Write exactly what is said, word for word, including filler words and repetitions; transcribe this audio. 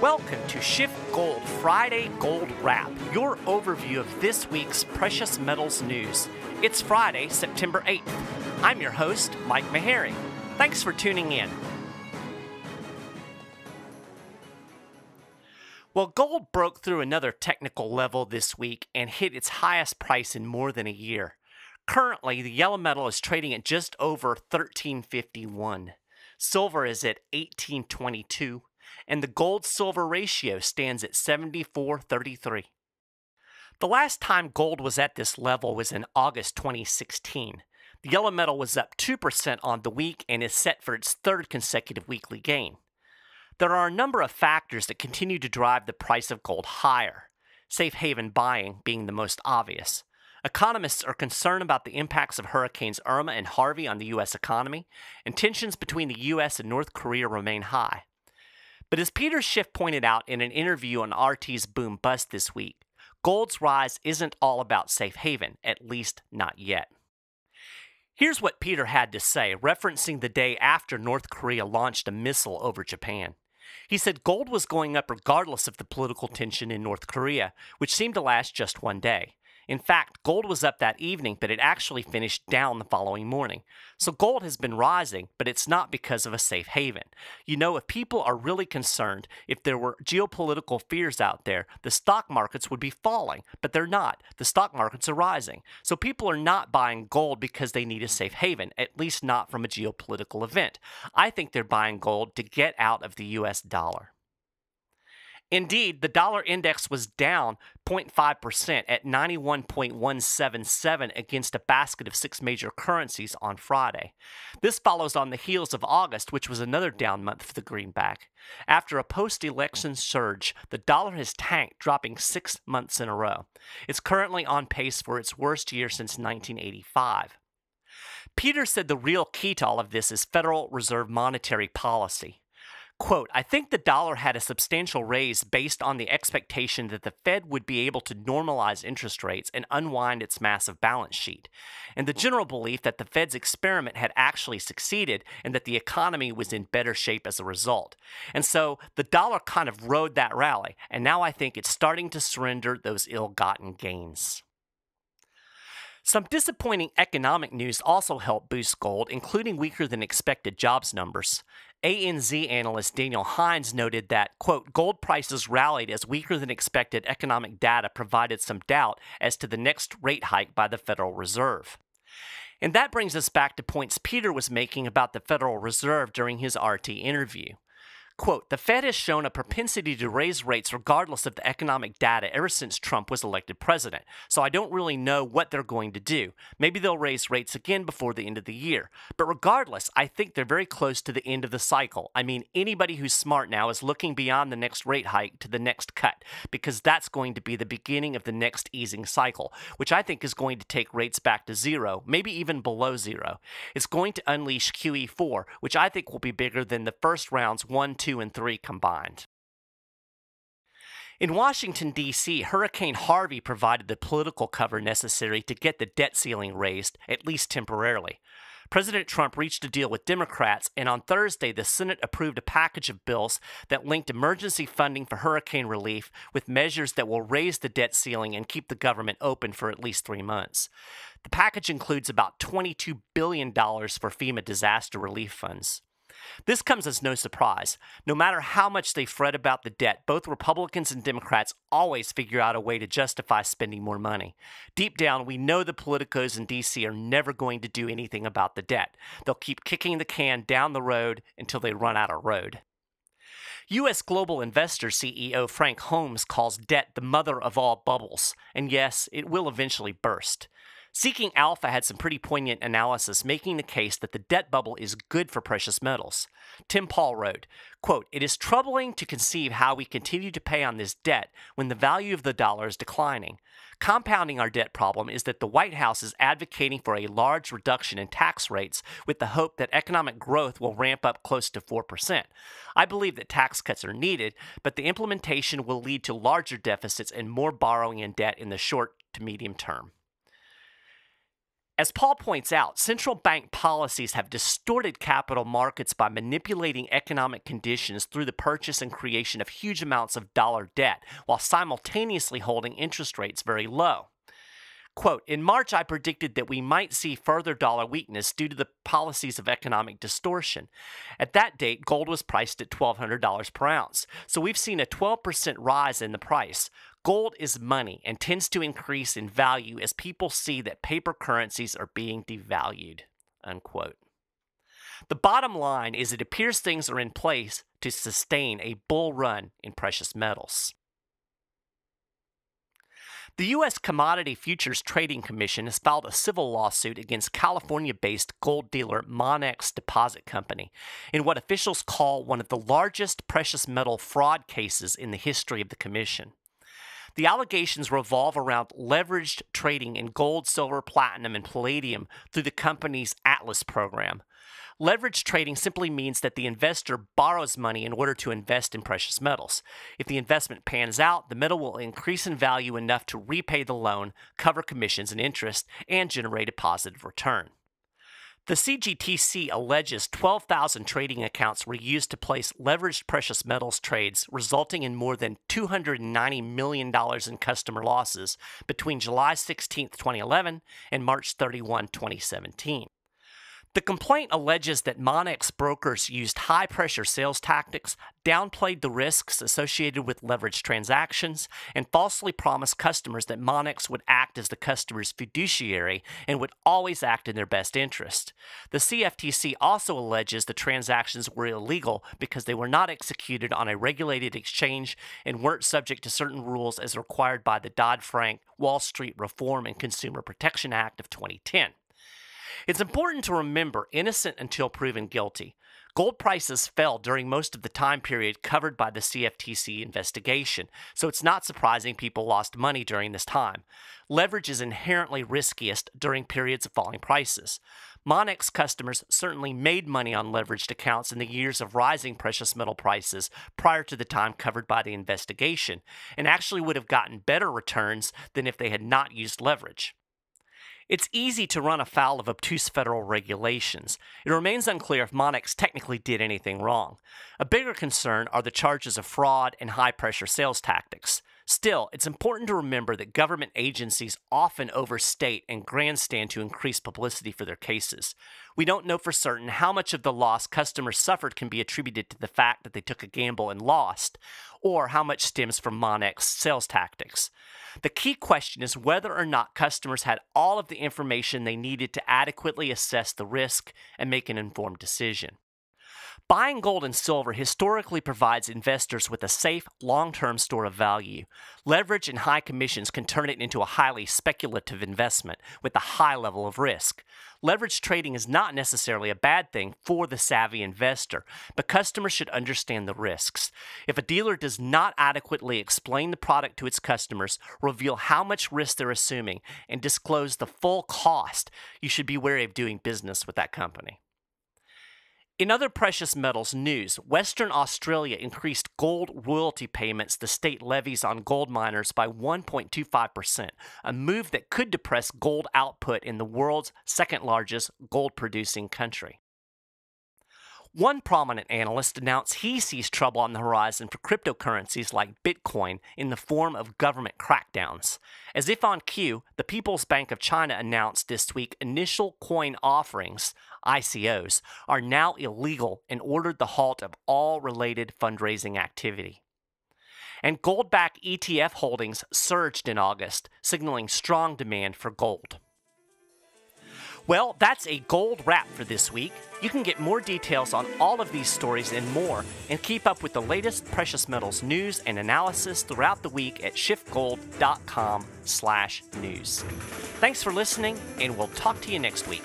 Welcome to SchiffGold Friday Gold Wrap, your overview of this week's precious metals news. It's Friday, September eighth. I'm your host, Mike Maharry. Thanks for tuning in. Well, gold broke through another technical level this week and hit its highest price in more than a year. Currently, the yellow metal is trading at just over thirteen fifty-one. Silver is at eighteen twenty-two, and the gold-silver ratio stands at seventy-four thirty-three. The last time gold was at this level was in August twenty sixteen. The yellow metal was up two percent on the week and is set for its third consecutive weekly gain. There are a number of factors that continue to drive the price of gold higher, safe haven buying being the most obvious. Economists are concerned about the impacts of Hurricanes Irma and Harvey on the U S economy, and tensions between the U S and North Korea remain high. But as Peter Schiff pointed out in an interview on R T's Boom Bust this week, gold's rise isn't all about safe haven, at least not yet. Here's what Peter had to say, referencing the day after North Korea launched a missile over Japan. He said gold was going up regardless of the political tension in North Korea, which seemed to last just one day. In fact, gold was up that evening, but it actually finished down the following morning. So gold has been rising, but it's not because of a safe haven. You know, if people are really concerned, if there were geopolitical fears out there, the stock markets would be falling, but they're not. The stock markets are rising. So people are not buying gold because they need a safe haven, at least not from a geopolitical event. I think they're buying gold to get out of the U S dollar. Indeed, the dollar index was down zero point five percent at ninety-one point one seven seven against a basket of six major currencies on Friday. This follows on the heels of August, which was another down month for the greenback. After a post-election surge, the dollar has tanked, dropping six months in a row. It's currently on pace for its worst year since nineteen eighty-five. Peter said the real key to all of this is Federal Reserve monetary policy. Quote, I think the dollar had a substantial raise based on the expectation that the Fed would be able to normalize interest rates and unwind its massive balance sheet, and the general belief that the Fed's experiment had actually succeeded and that the economy was in better shape as a result. And so the dollar kind of rode that rally, and now I think it's starting to surrender those ill-gotten gains. Some disappointing economic news also helped boost gold, including weaker-than-expected jobs numbers. A N Z analyst Daniel Hines noted that, quote, gold prices rallied as weaker-than-expected economic data provided some doubt as to the next rate hike by the Federal Reserve. And that brings us back to points Peter was making about the Federal Reserve during his R T interview. Quote, the Fed has shown a propensity to raise rates regardless of the economic data ever since Trump was elected president, so I don't really know what they're going to do. Maybe they'll raise rates again before the end of the year. But regardless, I think they're very close to the end of the cycle. I mean, anybody who's smart now is looking beyond the next rate hike to the next cut, because that's going to be the beginning of the next easing cycle, which I think is going to take rates back to zero, maybe even below zero. It's going to unleash Q E four, which I think will be bigger than the first rounds one, two, Two and three combined. In Washington, D C, Hurricane Harvey provided the political cover necessary to get the debt ceiling raised, at least temporarily. President Trump reached a deal with Democrats, and on Thursday, the Senate approved a package of bills that linked emergency funding for hurricane relief with measures that will raise the debt ceiling and keep the government open for at least three months. The package includes about twenty-two billion dollars for FEMA disaster relief funds. This comes as no surprise. No matter how much they fret about the debt, both Republicans and Democrats always figure out a way to justify spending more money. Deep down, we know the politicos in D C are never going to do anything about the debt. They'll keep kicking the can down the road until they run out of road. U S Global Investor C E O Frank Holmes calls debt the mother of all bubbles, and yes, it will eventually burst. Seeking Alpha had some pretty poignant analysis making the case that the debt bubble is good for precious metals. Tim Paul wrote, quote, it is troubling to conceive how we continue to pay on this debt when the value of the dollar is declining. Compounding our debt problem is that the White House is advocating for a large reduction in tax rates with the hope that economic growth will ramp up close to four percent. I believe that tax cuts are needed, but the implementation will lead to larger deficits and more borrowing and debt in the short to medium term. As Paul points out, central bank policies have distorted capital markets by manipulating economic conditions through the purchase and creation of huge amounts of dollar debt, while simultaneously holding interest rates very low. Quote, in March, I predicted that we might see further dollar weakness due to the policies of economic distortion. At that date, gold was priced at twelve hundred dollars per ounce, so we've seen a twelve percent rise in the price. Gold is money and tends to increase in value as people see that paper currencies are being devalued. Unquote. The bottom line is it appears things are in place to sustain a bull run in precious metals. The U S Commodity Futures Trading Commission has filed a civil lawsuit against California-based gold dealer Monex Deposit Company in what officials call one of the largest precious metal fraud cases in the history of the commission. The allegations revolve around leveraged trading in gold, silver, platinum, and palladium through the company's Atlas program. Leveraged trading simply means that the investor borrows money in order to invest in precious metals. If the investment pans out, the metal will increase in value enough to repay the loan, cover commissions and interest, and generate a positive return. The C G T C alleges twelve thousand trading accounts were used to place leveraged precious metals trades, resulting in more than two hundred ninety million dollars in customer losses between July sixteenth, twenty eleven and March thirty-first, twenty seventeen. The complaint alleges that Monex brokers used high-pressure sales tactics, downplayed the risks associated with leveraged transactions, and falsely promised customers that Monex would act as the customer's fiduciary and would always act in their best interest. The C F T C also alleges the transactions were illegal because they were not executed on a regulated exchange and weren't subject to certain rules as required by the Dodd-Frank Wall Street Reform and Consumer Protection Act of twenty ten. It's important to remember innocent until proven guilty. Gold prices fell during most of the time period covered by the C F T C investigation, so it's not surprising people lost money during this time. Leverage is inherently riskiest during periods of falling prices. Monex customers certainly made money on leveraged accounts in the years of rising precious metal prices prior to the time covered by the investigation, and actually would have gotten better returns than if they had not used leverage. It's easy to run afoul of obtuse federal regulations. It remains unclear if Monex technically did anything wrong. A bigger concern are the charges of fraud and high-pressure sales tactics. Still, it's important to remember that government agencies often overstate and grandstand to increase publicity for their cases. We don't know for certain how much of the loss customers suffered can be attributed to the fact that they took a gamble and lost, or how much stems from Monex's sales tactics. The key question is whether or not customers had all of the information they needed to adequately assess the risk and make an informed decision. Buying gold and silver historically provides investors with a safe, long-term store of value. Leverage and high commissions can turn it into a highly speculative investment with a high level of risk. Leverage trading is not necessarily a bad thing for the savvy investor, but customers should understand the risks. If a dealer does not adequately explain the product to its customers, reveal how much risk they're assuming, and disclose the full cost, you should be wary of doing business with that company. In other precious metals news, Western Australia increased gold royalty payments the state levies on gold miners by one point two five percent, a move that could depress gold output in the world's second-largest gold-producing country. One prominent analyst announced he sees trouble on the horizon for cryptocurrencies like Bitcoin in the form of government crackdowns. As if on cue, the People's Bank of China announced this week initial coin offerings, I C Os, are now illegal and ordered the halt of all related fundraising activity. And gold-backed E T F holdings surged in August, signaling strong demand for gold. Well, that's a gold wrap for this week. You can get more details on all of these stories and more, and keep up with the latest precious metals news and analysis throughout the week at schiff gold dot com slash news. Thanks for listening, and we'll talk to you next week.